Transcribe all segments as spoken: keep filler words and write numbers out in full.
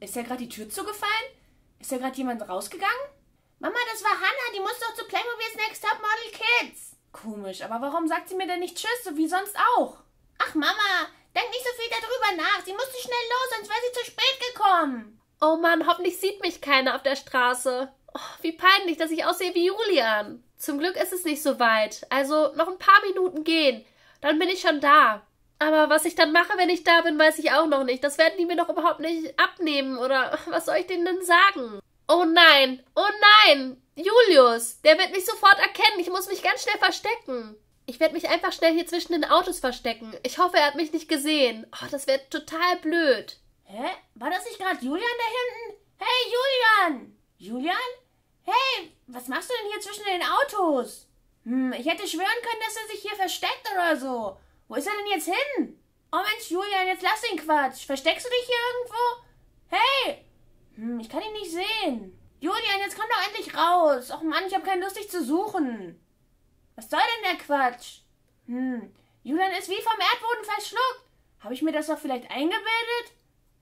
Ist ja gerade die Tür zugefallen? Ist ja gerade jemand rausgegangen? Mama, das war Hannah, die muss doch zu Playmobil's Next Topmodel Kids. Komisch, aber warum sagt sie mir denn nicht Tschüss, so wie sonst auch? Ach Mama, denk nicht so viel darüber nach. Sie musste schnell los, sonst wäre sie zu spät gekommen. Oh Mann, hoffentlich sieht mich keiner auf der Straße. Oh, wie peinlich, dass ich aussehe wie Julian. Zum Glück ist es nicht so weit. Also noch ein paar Minuten gehen. Dann bin ich schon da. Aber was ich dann mache, wenn ich da bin, weiß ich auch noch nicht. Das werden die mir doch überhaupt nicht abnehmen. Oder was soll ich denen denn sagen? Oh nein, oh nein. Julius, der wird mich sofort erkennen. Ich muss mich ganz schnell verstecken. Ich werde mich einfach schnell hier zwischen den Autos verstecken. Ich hoffe, er hat mich nicht gesehen. Oh, das wäre total blöd. Hä? War das nicht gerade Julian da hinten? Hey, Julian! Julian? Hey, was machst du denn hier zwischen den Autos? Hm, ich hätte schwören können, dass er sich hier versteckt oder so. Wo ist er denn jetzt hin? Oh Mensch, Julian, jetzt lass den Quatsch. Versteckst du dich hier irgendwo? Hey! Hm, ich kann ihn nicht sehen. Julian, jetzt komm doch endlich raus. Och Mann, ich habe keine Lust, dich zu suchen. Was soll denn der Quatsch? Hm, Julian ist wie vom Erdboden verschluckt. Habe ich mir das doch vielleicht eingebildet?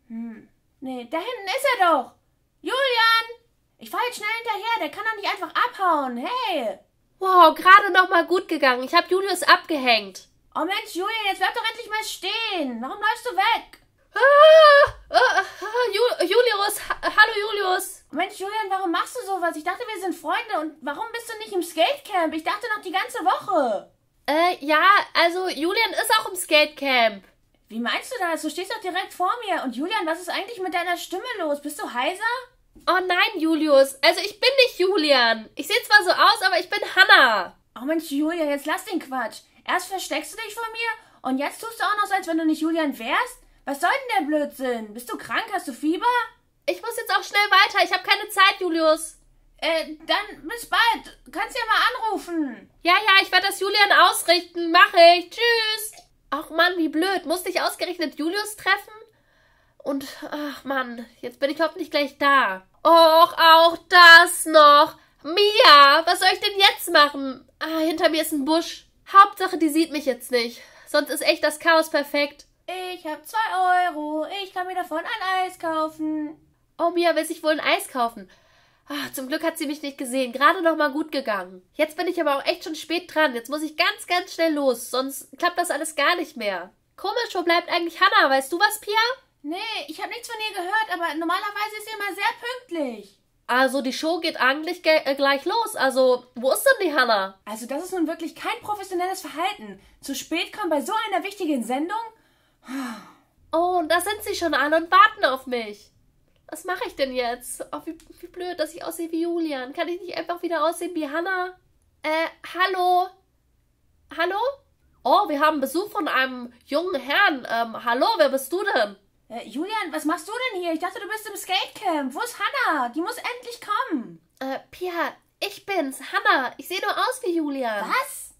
Hm, nee, da hinten ist er doch. Julian! Ich fahre jetzt schnell hinterher, der kann doch nicht einfach abhauen. Hey! Wow, gerade noch mal gut gegangen. Ich habe Julius abgehängt. Oh Mensch, Julian, jetzt bleib doch endlich mal stehen. Warum läufst du weg? Ah, ah, ah, Ju, Julius, ha, hallo Julius. Oh Mensch, Julian, warum machst du sowas? Ich dachte, wir sind Freunde. Und warum bist du nicht im Skatecamp? Ich dachte noch die ganze Woche. Äh, ja, also Julian ist auch im Skatecamp. Wie meinst du das? Du stehst doch direkt vor mir. Und Julian, was ist eigentlich mit deiner Stimme los? Bist du heiser? Oh nein, Julius. Also ich bin nicht Julian. Ich sehe zwar so aus, aber ich bin Hannah. Oh Mensch, Julian, jetzt lass den Quatsch. Erst versteckst du dich vor mir und jetzt tust du auch noch so, als wenn du nicht Julian wärst? Was soll denn der Blödsinn? Bist du krank? Hast du Fieber? Ich muss jetzt auch schnell weiter. Ich habe keine Zeit, Julius. Äh, dann bis bald. Kannst ja mal anrufen. Ja, ja, ich werde das Julian ausrichten. Mache ich. Tschüss. Ach Mann, wie blöd. Musste ich ausgerechnet Julius treffen? Und, ach Mann, jetzt bin ich hoffentlich gleich da. Och, auch das noch. Mia, was soll ich denn jetzt machen? Ah, hinter mir ist ein Busch. Hauptsache, die sieht mich jetzt nicht. Sonst ist echt das Chaos perfekt. Ich hab zwei Euro. Ich kann mir davon ein Eis kaufen. Oh, Mia will sich wohl ein Eis kaufen. Ach, zum Glück hat sie mich nicht gesehen. Gerade noch mal gut gegangen. Jetzt bin ich aber auch echt schon spät dran. Jetzt muss ich ganz, ganz schnell los. Sonst klappt das alles gar nicht mehr. Komisch, wo bleibt eigentlich Hannah? Weißt du was, Pia? Nee, ich habe nichts von ihr gehört, aber normalerweise ist sie immer sehr pünktlich. Also die Show geht eigentlich ge äh, gleich los. Also, wo ist denn die Hannah? Also das ist nun wirklich kein professionelles Verhalten. Zu spät kommen bei so einer wichtigen Sendung? Oh, da sind sie schon alle und warten auf mich. Was mache ich denn jetzt? Oh, wie, wie blöd, dass ich aussehe wie Julian. Kann ich nicht einfach wieder aussehen wie Hannah? Äh, hallo? Hallo? Oh, wir haben Besuch von einem jungen Herrn. Ähm, hallo, wer bist du denn? Äh, Julian, was machst du denn hier? Ich dachte, du bist im Skatecamp. Wo ist Hannah? Die muss endlich kommen. Äh, Pia, ich bin's, Hannah. Ich sehe nur aus wie Julian. Was?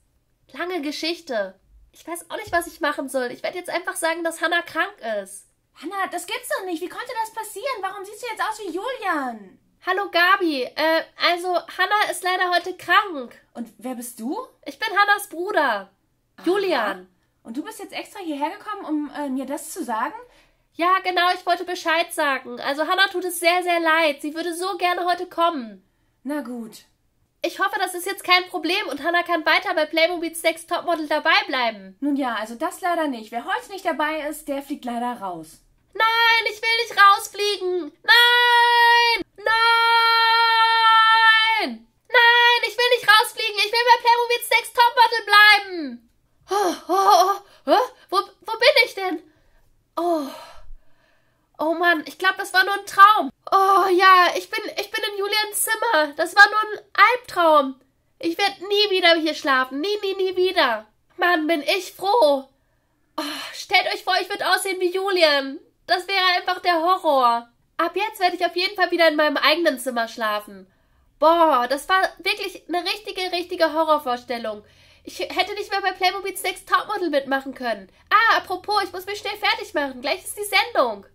Lange Geschichte. Ich weiß auch nicht, was ich machen soll. Ich werde jetzt einfach sagen, dass Hannah krank ist. Hannah, das gibt's doch nicht. Wie konnte das passieren? Warum siehst du jetzt aus wie Julian? Hallo, Gabi. Äh, also, Hannah ist leider heute krank. Und wer bist du? Ich bin Hannahs Bruder. Aha. Julian. Und du bist jetzt extra hierher gekommen, um äh, mir das zu sagen? Ja, genau, ich wollte Bescheid sagen. Also Hannah tut es sehr, sehr leid. Sie würde so gerne heute kommen. Na gut. Ich hoffe, das ist jetzt kein Problem und Hannah kann weiter bei Playmobil's Next Topmodel dabei bleiben. Nun ja, also das leider nicht. Wer heute nicht dabei ist, der fliegt leider raus. Nein, ich will nicht rausfliegen. Nein! Nein! Nein, ich will nicht rausfliegen. Ich will bei Playmobil's Next Topmodel bleiben. Oh, oh, oh, oh. Wo, wo bin ich denn? Oh... Oh Mann, ich glaube, das war nur ein Traum. Oh ja, ich bin, ich bin in Julians Zimmer. Das war nur ein Albtraum. Ich werde nie wieder hier schlafen. Nie, nie, nie wieder. Mann, bin ich froh. Oh, stellt euch vor, ich würde aussehen wie Julian. Das wäre einfach der Horror. Ab jetzt werde ich auf jeden Fall wieder in meinem eigenen Zimmer schlafen. Boah, das war wirklich eine richtige, richtige Horrorvorstellung. Ich hätte nicht mehr bei Playmobil's Next Topmodel mitmachen können. Ah, apropos, ich muss mich schnell fertig machen. Gleich ist die Sendung.